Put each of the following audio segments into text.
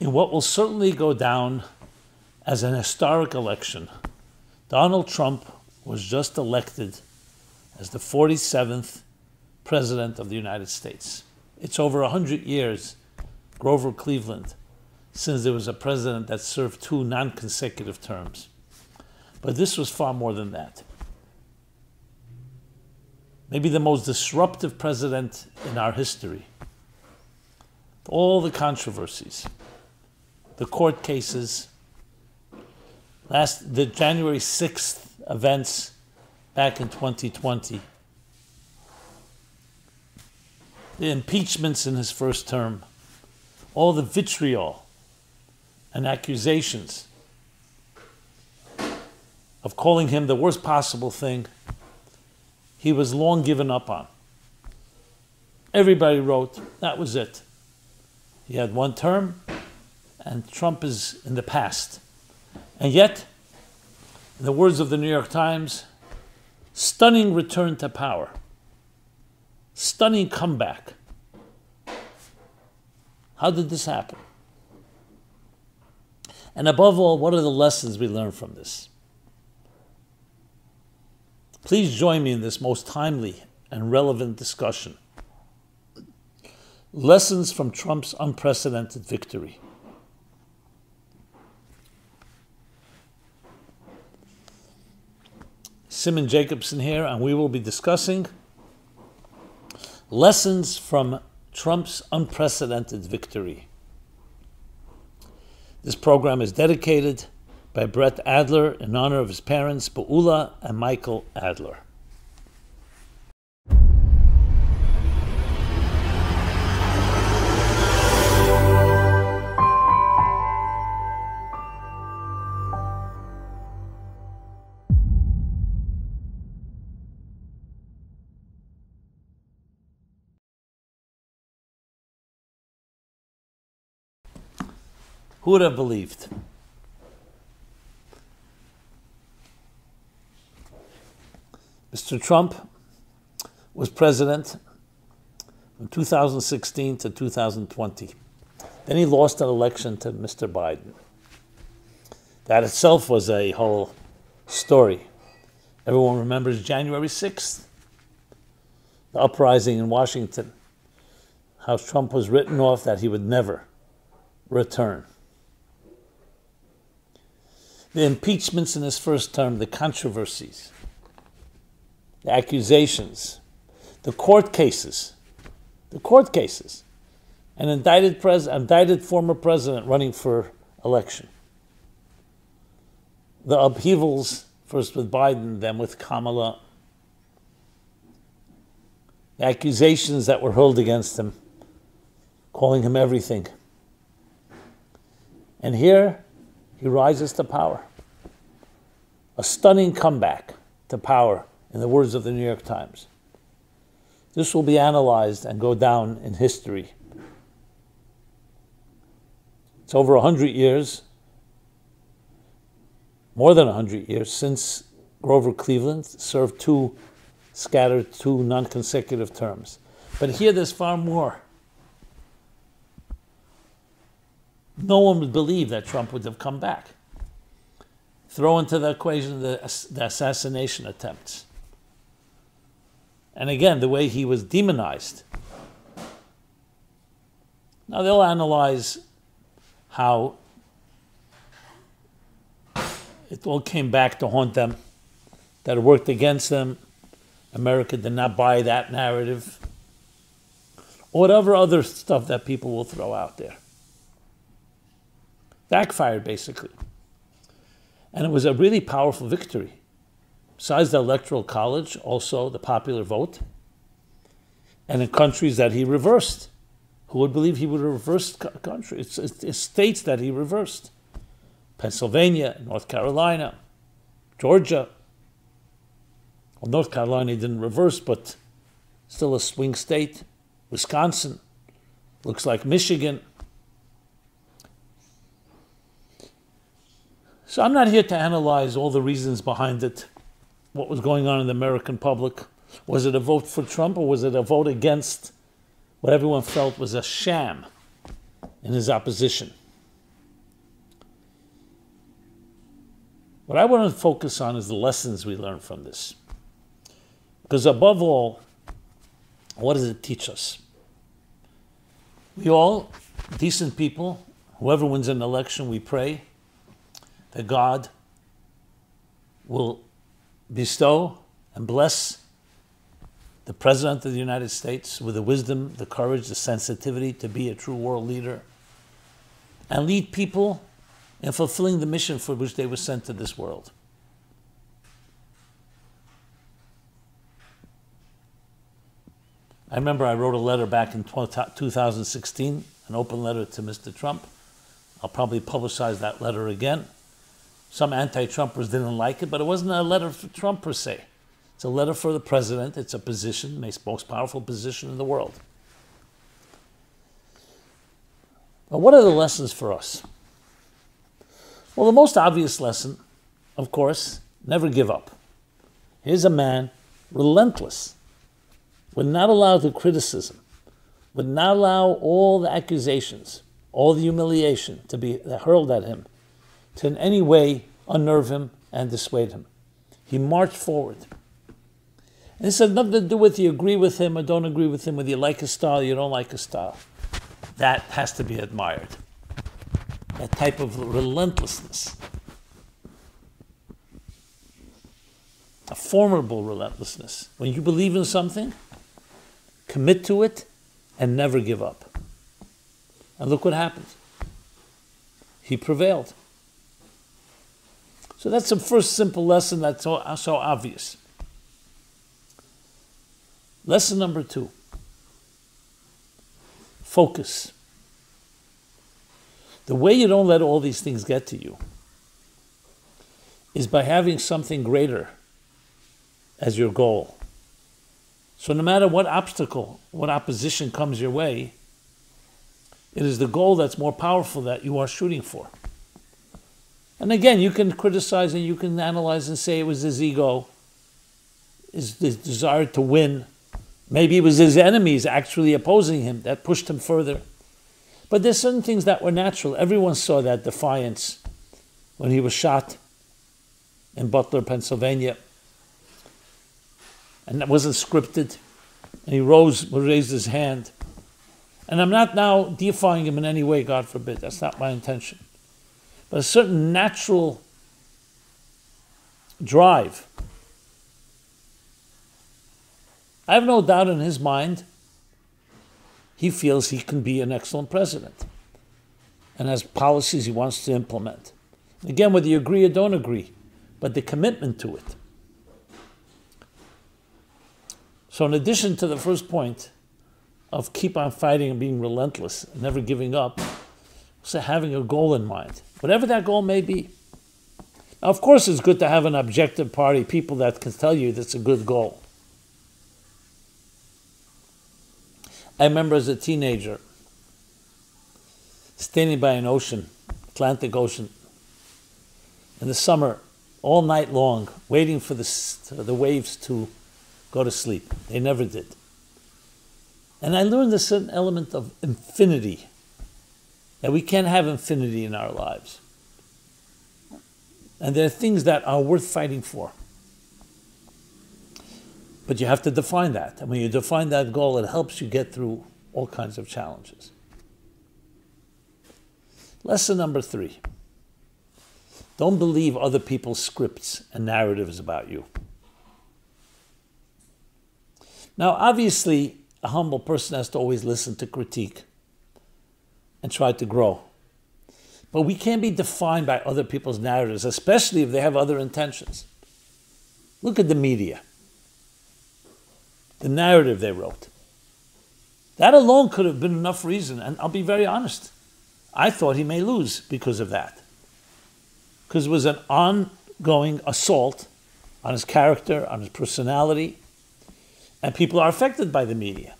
in what will certainly go down as an historic election. Donald Trump was just elected as the 47th President of the United States. It's over 100 years, Grover Cleveland, since there was a president that served two non-consecutive terms. But this was far more than that. Maybe the most disruptive president in our history. All the controversies, the court cases, the January 6th events back in 2020, the impeachments in his first term, all the vitriol and accusations of calling him the worst possible thing he was long given up on. Everybody wrote, that was it. He had one term, and Trump is in the past. And yet, in the words of the New York Times, stunning return to power, stunning comeback. How did this happen? And above all, what are the lessons we learned from this? Please join me in this most timely and relevant discussion. Lessons from Trump's unprecedented victory. Simon Jacobson here, and we will be discussing lessons from Trump's unprecedented victory. This program is dedicated by Brett Adler in honor of his parents, Beulah and Michael Adler. Who would have believed? Mr. Trump was president from 2016 to 2020. Then he lost an election to Mr. Biden. That itself was a whole story. Everyone remembers January 6th, the uprising in Washington, how Trump was written off, that he would never return. The impeachments in his first term, the controversies, the accusations, the court cases, an indicted former president running for election, the upheavals, first with Biden, then with Kamala, the accusations that were hurled against him, calling him everything. And here, he rises to power. A stunning comeback to power, in the words of the New York Times. This will be analyzed and go down in history. It's over 100 years, more than 100 years, since Grover Cleveland served two non-consecutive terms. But here there's far more. No one would believe that Trump would have come back. Throw into the equation the assassination attempts. And again, the way he was demonized. Now they'll analyze how it all came back to haunt them, that it worked against them. America did not buy that narrative. Or whatever other stuff that people will throw out there. Backfired, basically. And it was a really powerful victory. Besides the Electoral College, also the popular vote. And in countries that he reversed. Who would believe he would reverse countries? It's states that he reversed. Pennsylvania, North Carolina, Georgia. Well, North Carolina didn't reverse, but still a swing state. Wisconsin. Looks like Michigan. So I'm not here to analyze all the reasons behind it, what was going on in the American public. Was it a vote for Trump, or was it a vote against what everyone felt was a sham in his opposition? What I want to focus on is the lessons we learn from this. Because above all, what does it teach us? We all, decent people, whoever wins an election, we pray that God will bestow and bless the President of the United States with the wisdom, the courage, the sensitivity to be a true world leader and lead people in fulfilling the mission for which they were sent to this world. I remember I wrote a letter back in 2016, an open letter to Mr. Trump. I'll probably publicize that letter again. Some anti-Trumpers didn't like it, but it wasn't a letter for Trump per se. It's a letter for the president. It's a position, the most powerful position in the world. But what are the lessons for us? Well, the most obvious lesson, of course, never give up. Here's a man relentless. Would not allow the criticism, would not allow all the accusations, all the humiliation to be hurled at him, to in any way unnerve him and dissuade him. He marched forward. And this has nothing to do with you agree with him or don't agree with him, whether you like his style or you don't like his style. That has to be admired. That type of relentlessness. A formidable relentlessness. When you believe in something, commit to it and never give up. And look what happened. He prevailed. So that's the first simple lesson that's so obvious. Lesson number two. Focus. The way you don't let all these things get to you is by having something greater as your goal. So no matter what obstacle, what opposition comes your way, it is the goal that's more powerful that you are shooting for. And again, you can criticize and you can analyze and say it was his ego, his desire to win. Maybe it was his enemies actually opposing him that pushed him further. But there's certain things that were natural. Everyone saw that defiance when he was shot in Butler, Pennsylvania. And that wasn't scripted. And he raised his hand. And I'm not now deifying him in any way, God forbid. That's not my intention. But a certain natural drive. I have no doubt in his mind, he feels he can be an excellent president and has policies he wants to implement. Again, whether you agree or don't agree, but the commitment to it. So in addition to the first point of keep on fighting and being relentless, and never giving up, so having a goal in mind, whatever that goal may be. Now, of course, it's good to have an objective party, people that can tell you that's a good goal. I remember as a teenager, standing by an ocean, Atlantic Ocean, in the summer, all night long, waiting for the waves to go to sleep. They never did. And I learned a certain element of infinity, that we can't have infinity in our lives. And there are things that are worth fighting for. But you have to define that. And when you define that goal, it helps you get through all kinds of challenges. Lesson number three. Don't believe other people's scripts and narratives about you. Now, obviously, a humble person has to always listen to critique and try to grow. But we can't be defined by other people's narratives, especially if they have other intentions. Look at the media. The narrative they wrote. That alone could have been enough reason, and I'll be very honest. I thought he may lose because of that. Because it was an ongoing assault on his character, on his personality, and people are affected by the media.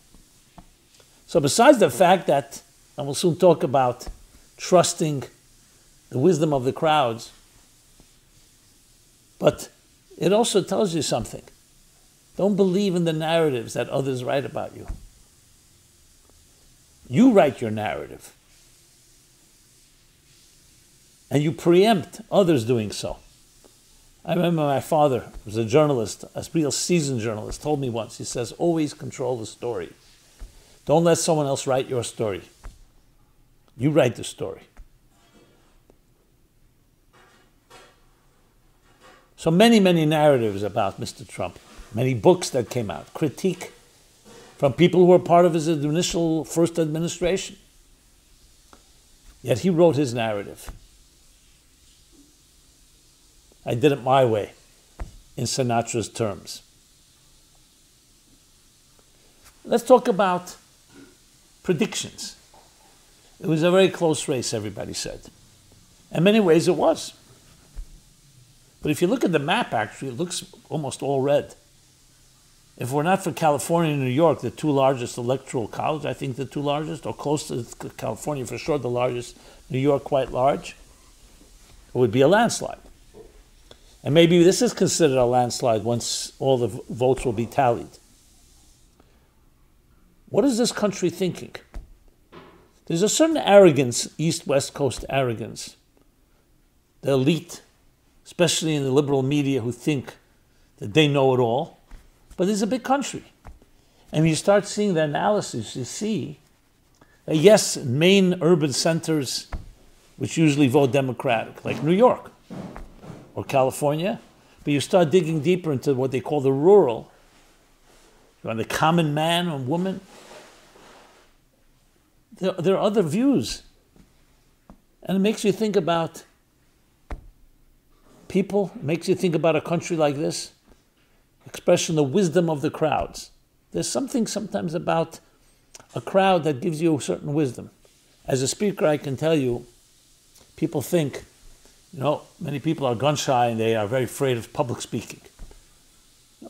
So besides the fact that, and we'll soon talk about trusting the wisdom of the crowds, but it also tells you something. Don't believe in the narratives that others write about you. You write your narrative. And you preempt others doing so. I remember my father was a journalist, a real seasoned journalist, told me once, he says, always control the story. Don't let someone else write your story. You write the story. So many, many narratives about Mr. Trump, many books that came out, critique from people who were part of his initial first administration. Yet he wrote his narrative. I did it my way, in Sinatra's terms. Let's talk about predictions. It was a very close race, everybody said. In many ways it was. But if you look at the map, actually, it looks almost all red. If we're not for California and New York, the two largest electoral colleges, I think the two largest, or close to California for sure, the largest, New York quite large, it would be a landslide. And maybe this is considered a landslide once all the votes will be tallied. What is this country thinking? There's a certain arrogance, East-West Coast arrogance. The elite, especially in the liberal media, who think that they know it all. But it's a big country. And you start seeing the analysis, you see that yes, main urban centers, which usually vote Democratic, like New York, or California, but you start digging deeper into what they call the rural, the common man or woman. There are other views. And it makes you think about people, it makes you think about a country like this, expressing the wisdom of the crowds. There's something sometimes about a crowd that gives you a certain wisdom. As a speaker, I can tell you, people think, you know, many people are gun-shy and they are very afraid of public speaking.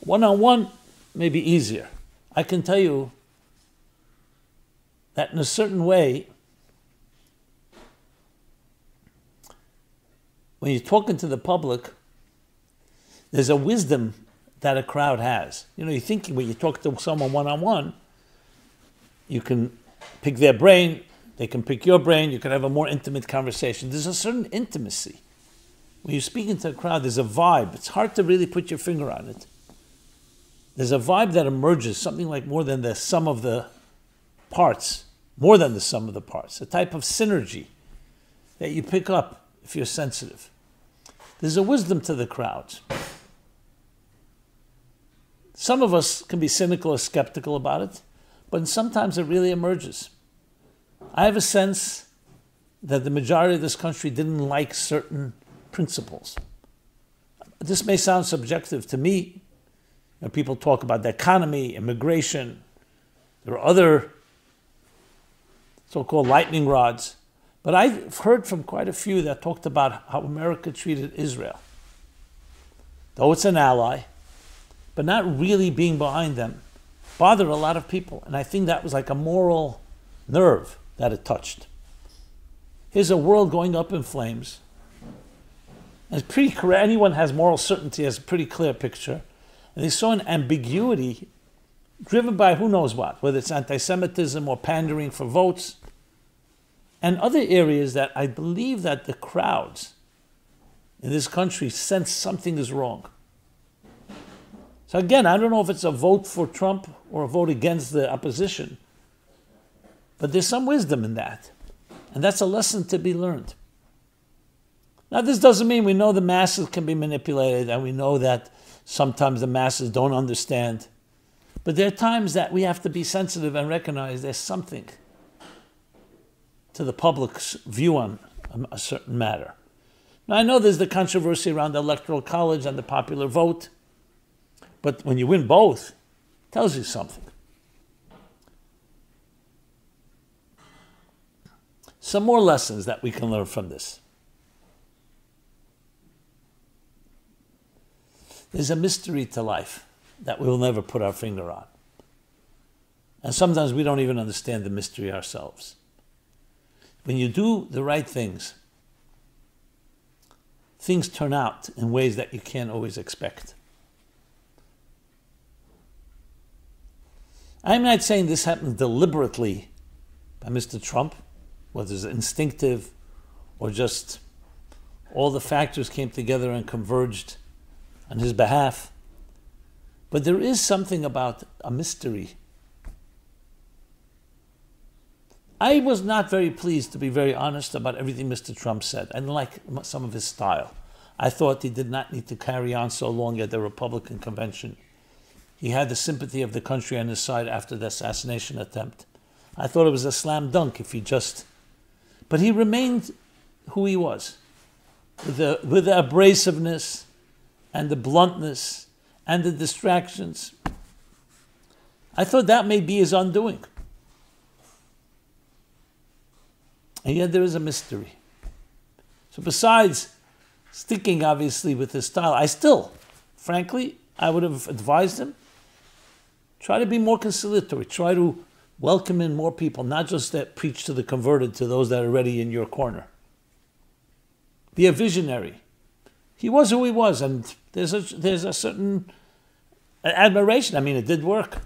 One-on-one may be easier. I can tell you that in a certain way, when you're talking to the public, there's a wisdom that a crowd has. You know, you think when you talk to someone one-on-one, you can pick their brain, they can pick your brain, you can have a more intimate conversation. There's a certain intimacy. When you're speaking to a crowd, there's a vibe. It's hard to really put your finger on it. There's a vibe that emerges, something like more than the sum of the parts, more than the sum of the parts, a type of synergy that you pick up if you're sensitive. There's a wisdom to the crowd. Some of us can be cynical or skeptical about it, but sometimes it really emerges. I have a sense that the majority of this country didn't like certain principles. This may sound subjective to me. You know, people talk about the economy, immigration. There are other so-called lightning rods. But I've heard from quite a few that talked about how America treated Israel. Though it's an ally, but not really being behind them, bothered a lot of people. And I think that was like a moral nerve that it touched. Here's a world going up in flames. And it's pretty clear, anyone has moral certainty, has a pretty clear picture. And they saw an ambiguity driven by who knows what, whether it's anti-Semitism or pandering for votes, and other areas that I believe that the crowds in this country sense something is wrong. So again, I don't know if it's a vote for Trump or a vote against the opposition, but there's some wisdom in that. And that's a lesson to be learned. Now, this doesn't mean we know the masses can be manipulated and we know that sometimes the masses don't understand. But there are times that we have to be sensitive and recognize there's something to the public's view on a certain matter. Now, I know there's the controversy around the Electoral College and the popular vote, but when you win both, it tells you something. Some more lessons that we can learn from this. There's a mystery to life that we will never put our finger on. And sometimes we don't even understand the mystery ourselves. When you do the right things, things turn out in ways that you can't always expect. I'm not saying this happened deliberately by Mr. Trump, whether it's instinctive or just all the factors came together and converged on his behalf. But there is something about a mystery. I was not very pleased, to be very honest, about everything Mr. Trump said. I didn't like some of his style. I thought he did not need to carry on so long at the Republican convention. He had the sympathy of the country on his side after the assassination attempt. I thought it was a slam dunk if he just... But he remained who he was, with the abrasiveness and the bluntness and the distractions. I thought that may be his undoing. And yet there is a mystery. So besides sticking, obviously, with his style, I still, frankly, I would have advised him, try to be more conciliatory. Try to welcome in more people, not just that preach to the converted, to those that are already in your corner. Be a visionary. He was who he was, and there's a certain admiration. I mean, it did work.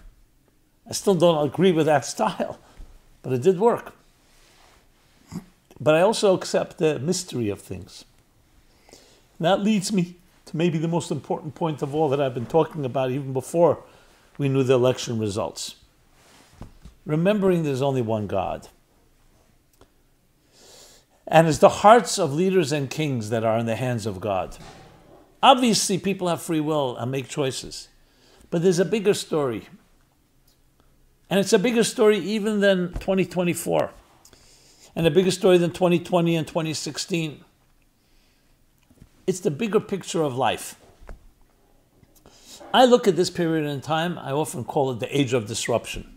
I still don't agree with that style, but it did work. But I also accept the mystery of things. And that leads me to maybe the most important point of all that I've been talking about even before we knew the election results. Remembering there's only one God. And it's the hearts of leaders and kings that are in the hands of God. Obviously, people have free will and make choices. But there's a bigger story. And it's a bigger story even than 2024. And a bigger story than 2020 and 2016. It's the bigger picture of life. I look at this period in time, I often call it the age of disruption.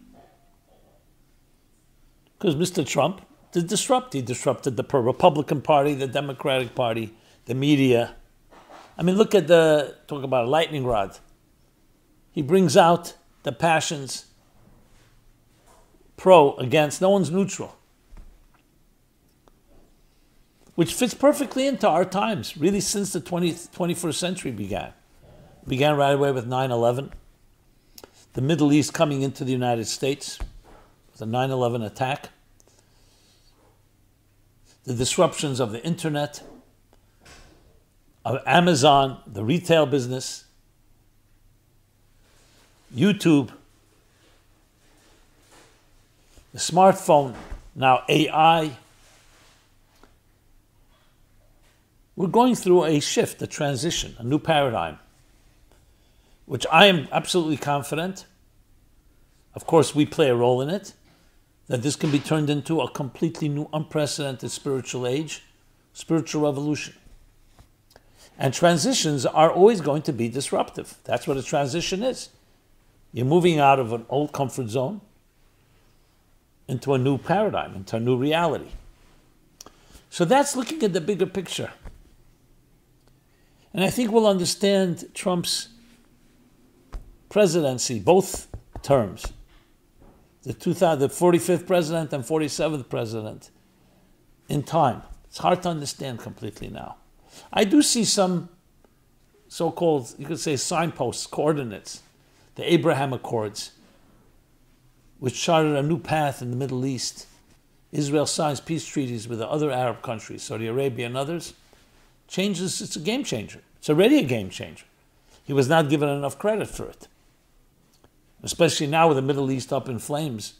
Because Mr. Trump did disrupt. He disrupted the Republican Party, the Democratic Party, the media. I mean, look at talk about a lightning rod. He brings out the passions, pro, against, no one's neutral. Which fits perfectly into our times, really since the 21st century began. It began right away with 9/11, the Middle East coming into the United States, the 9/11 attack, the disruptions of the internet, of Amazon, the retail business, YouTube, the smartphone, now AI. We're going through a shift, a transition, a new paradigm, which I am absolutely confident, of course we play a role in it, that this can be turned into a completely new, unprecedented spiritual age, spiritual revolution. And transitions are always going to be disruptive. That's what a transition is. You're moving out of an old comfort zone into a new paradigm, into a new reality. So that's looking at the bigger picture. And I think we'll understand Trump's presidency, both terms, the 45th president and 47th president, in time. It's hard to understand completely now. I do see some so-called, you could say, signposts, coordinates, the Abraham Accords, which charted a new path in the Middle East. Israel signs peace treaties with the other Arab countries, Saudi Arabia and others. Changes, it's a game changer. It's already a game changer. He was not given enough credit for it. Especially now with the Middle East up in flames.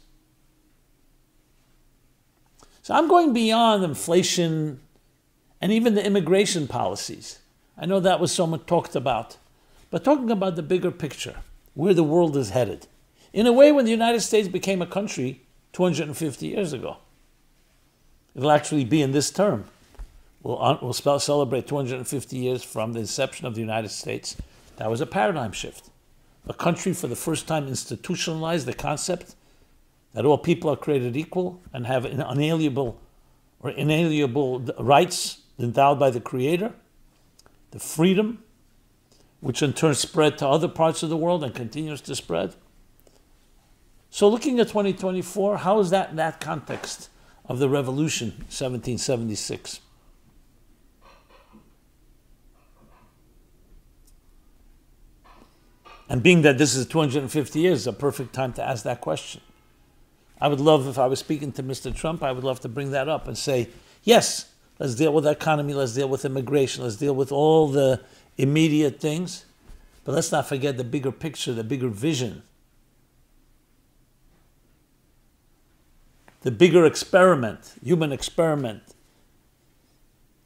So I'm going beyond inflation and even the immigration policies. I know that was so much talked about. But talking about the bigger picture, where the world is headed. In a way, when the United States became a country 250 years ago, it'll actually be in this term. We'll celebrate 250 years from the inception of the United States. That was a paradigm shift. A country for the first time institutionalized the concept that all people are created equal and have inalienable rights endowed by the Creator, the freedom, which in turn spread to other parts of the world and continues to spread. So looking at 2024, how is that in that context of the revolution, 1776? And being that this is 250 years, a perfect time to ask that question. I would love, if I was speaking to Mr. Trump, I would love to bring that up and say, yes, let's deal with the economy, let's deal with immigration, let's deal with all the immediate things. But let's not forget the bigger picture, the bigger vision, the bigger experiment, human experiment.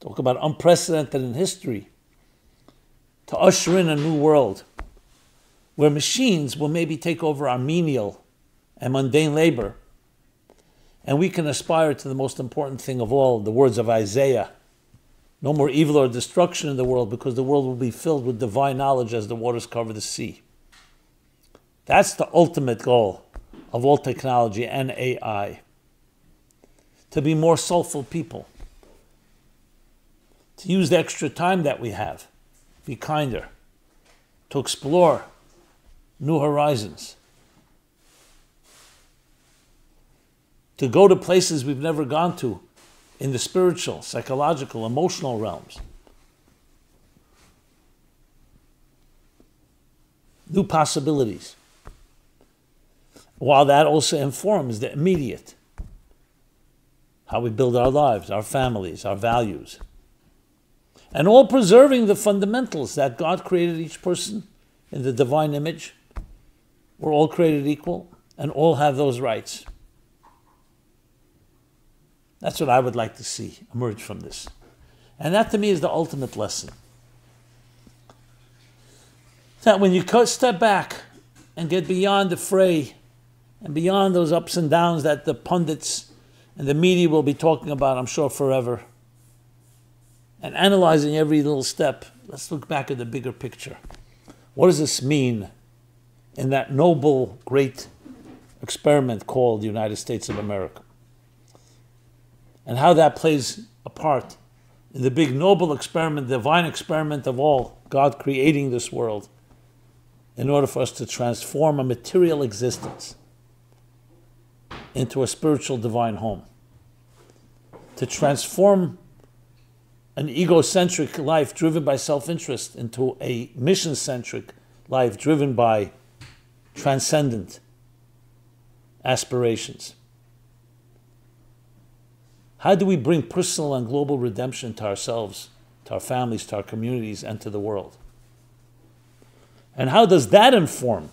Talk about unprecedented in history. To usher in a new world where machines will maybe take over our menial and mundane labor. And we can aspire to the most important thing of all, the words of Isaiah. No more evil or destruction in the world, because the world will be filled with divine knowledge as the waters cover the sea. That's the ultimate goal of all technology and AI. To be more soulful people. To use the extra time that we have. Be kinder. To explore new horizons. To go to places we've never gone to in the spiritual, psychological, emotional realms. New possibilities. While that also informs the immediate, how we build our lives, our families, our values. And all preserving the fundamentals that God created each person in the divine image. We're all created equal and all have those rights. That's what I would like to see emerge from this. And that to me is the ultimate lesson. That when you step back and get beyond the fray and beyond those ups and downs that the pundits and the media will be talking about, I'm sure, forever, and analyzing every little step, let's look back at the bigger picture. What does this mean in that noble, great experiment called the United States of America? And how that plays a part in the big noble experiment, divine experiment of all, God creating this world in order for us to transform a material existence into a spiritual divine home. To transform an egocentric life driven by self-interest into a mission-centric life driven by transcendent aspirations. How do we bring personal and global redemption to ourselves, to our families, to our communities, and to the world? And how does that inform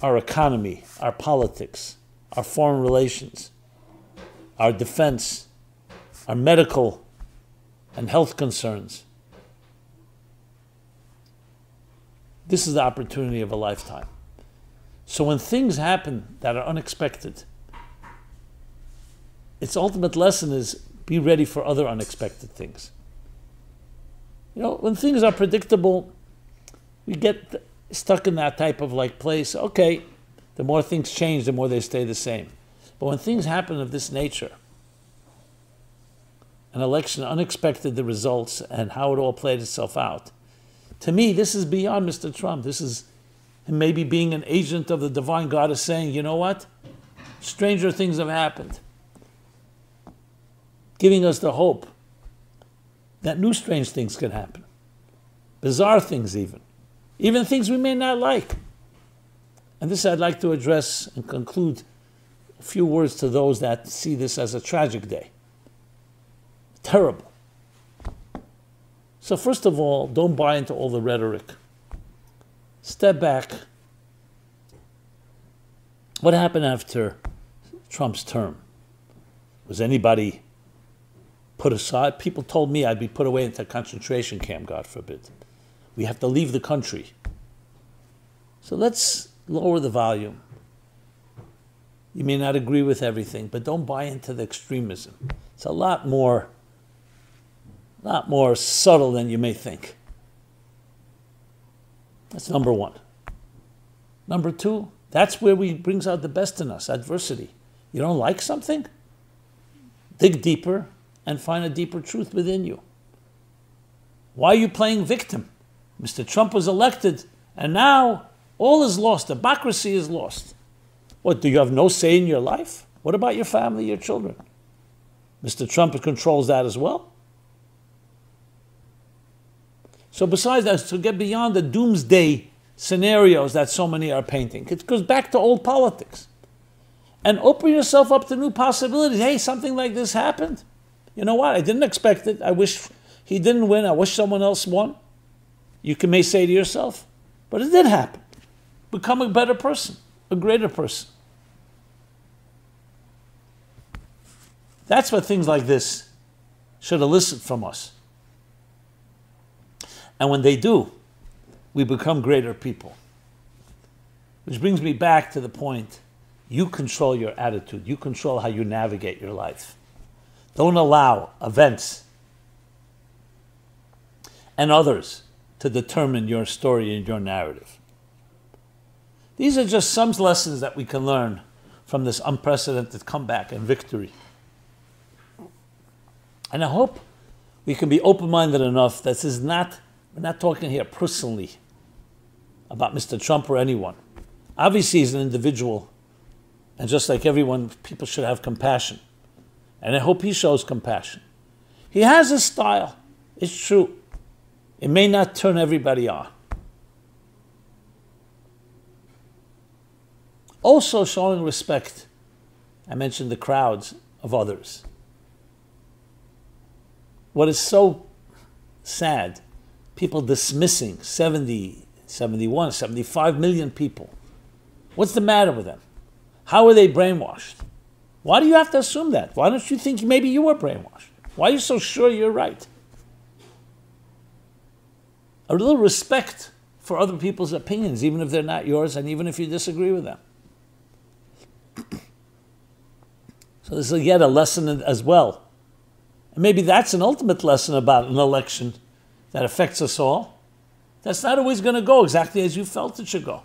our economy, our politics, our foreign relations, our defense, our medical and health concerns? This is the opportunity of a lifetime. So when things happen that are unexpected, its ultimate lesson is be ready for other unexpected things. You know, when things are predictable, we get stuck in that type of like place. Okay, the more things change, the more they stay the same. But when things happen of this nature, an election, unexpected the results and how it all played itself out. To me, this is beyond Mr. Trump. This is him maybe being an agent of the divine God is saying, you know what? Stranger things have happened. Giving us the hope that new strange things can happen. Bizarre things even. Even things we may not like. And this I'd like to address and conclude a few words to those that see this as a tragic day. Terrible. So first of all, don't buy into all the rhetoric. Step back. What happened after Trump's term? Was anybody put aside? People told me I'd be put away into a concentration camp, God forbid. We have to leave the country. So let's lower the volume. You may not agree with everything, but don't buy into the extremism. It's a lot more subtle than you may think. That's number one. Number two, that's where we brings out the best in us, adversity. You don't like something? Dig deeper and find a deeper truth within you. Why are you playing victim? Mr. Trump was elected, and now all is lost. Democracy is lost. What, do you have no say in your life? What about your family, your children? Mr. Trump controls that as well. So besides that, to get beyond the doomsday scenarios that so many are painting, it goes back to old politics. And open yourself up to new possibilities. Hey, something like this happened. You know what? I didn't expect it. I wish he didn't win. I wish someone else won. You may say to yourself, But it did happen. Become a better person, a greater person. That's what things like this should elicit from us. And when they do, we become greater people. Which brings me back to the point, you control your attitude. You control how you navigate your life. Don't allow events and others to determine your story and your narrative. These are just some lessons that we can learn from this unprecedented comeback and victory. And I hope we can be open-minded enough that this is not, we're not talking here personally about Mr. Trump or anyone. Obviously, he's an individual, and just like everyone, people should have compassion. And I hope he shows compassion. He has a style. It's true. It may not turn everybody on. Also showing respect. I mentioned the crowds of others. What is so sad, people dismissing 70, 71, 75 million people. What's the matter with them? How are they brainwashed? Why do you have to assume that? Why don't you think maybe you were brainwashed? Why are you so sure you're right? A little respect for other people's opinions, even if they're not yours and even if you disagree with them. So this is yet a lesson as well. And maybe that's an ultimate lesson about an election that affects us all. That's not always going to go exactly as you felt it should go.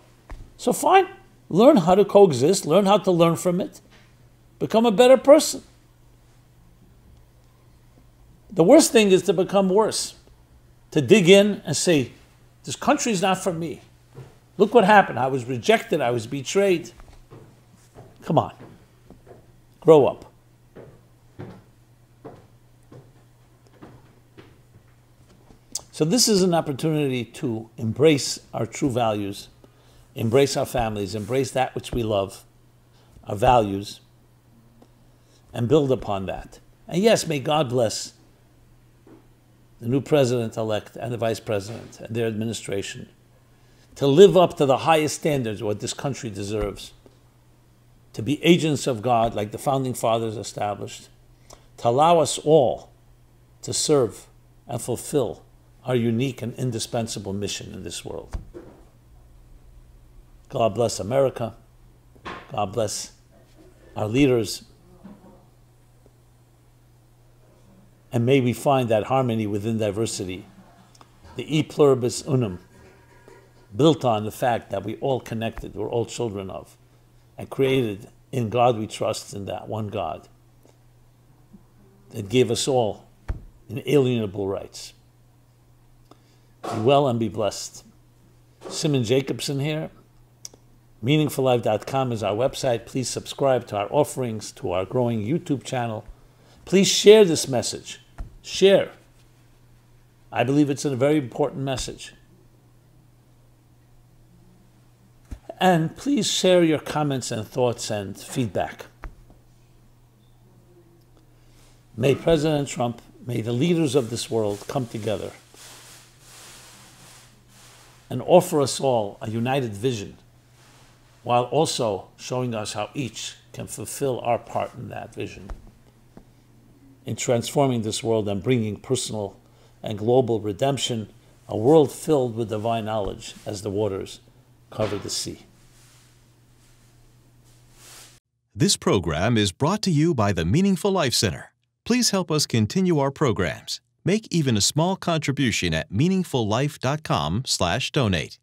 So fine, learn how to coexist, learn how to learn from it, become a better person. The worst thing is to become worse, to dig in and say, this country's not for me. Look what happened. I was rejected. I was betrayed. Come on, grow up. So this is an opportunity to embrace our true values, embrace our families, embrace that which we love, our values, and build upon that. And yes, may God bless the new president-elect and the vice president and their administration to live up to the highest standards of what this country deserves, to be agents of God like the Founding Fathers established, to allow us all to serve and fulfill our unique and indispensable mission in this world. God bless America. God bless our leaders. And may we find that harmony within diversity, the e pluribus unum, built on the fact that we're all connected, we're all children of, and created in God we trust, in that one God that gave us all inalienable rights. Be well and be blessed. Simon Jacobson here. MeaningfulLife.com is our website. Please subscribe to our offerings, to our growing YouTube channel. Please share this message. Share. I believe it's a very important message. And please share your comments and thoughts and feedback. May President Trump, may the leaders of this world come together and offer us all a united vision, while also showing us how each can fulfill our part in that vision, in transforming this world and bringing personal and global redemption, a world filled with divine knowledge as the waters cover the sea. This program is brought to you by the Meaningful Life Center. Please help us continue our programs. Make even a small contribution at meaningfullife.com/donate.